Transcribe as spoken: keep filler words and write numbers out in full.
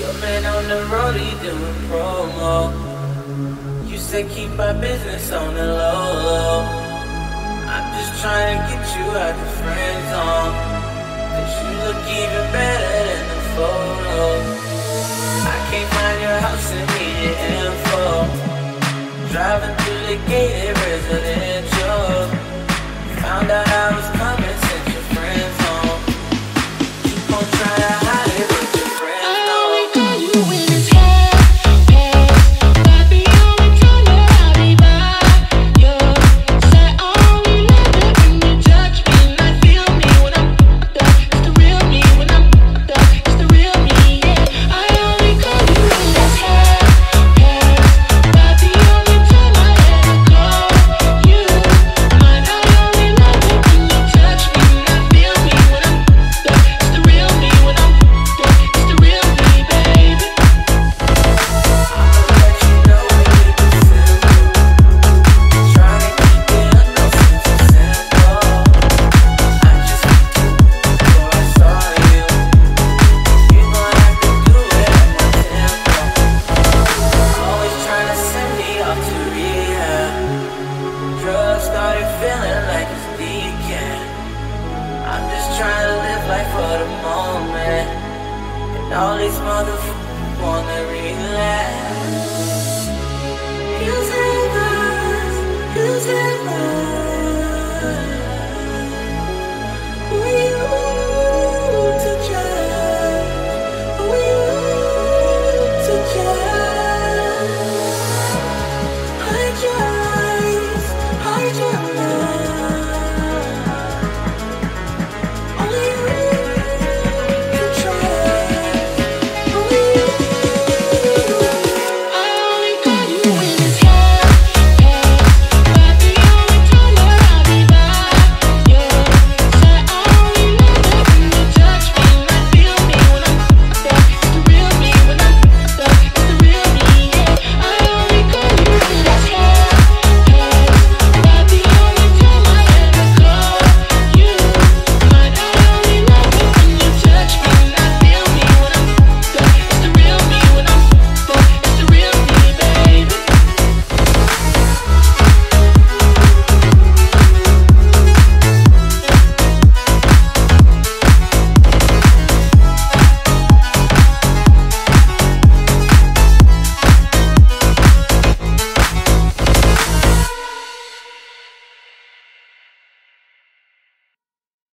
Your man on the road, he doing promo. You said keep our business on the low. I'm just trying to get you out the friend zone, cause you look even better than the photos. I can't find your house and need your info. Driving through the gated residential, found out I was coming, sent your friends home. Keep on trying to hide it, but your friends know. I only got you in this head, head. Papi only told her I'll be by your side. I only love it when you judge me and I feel me. When I'm fucked up, it's the real me. When I'm fucked up, it's the real me, yeah. I only got you in this head, head. Papi only told her I'll call you mine. I only love it when you judge me and I feel me. When I'm fucked up, it's the real me. When I'm fucked up, it's the real me, baby. All these motherfuckers wanna relax. Music, music.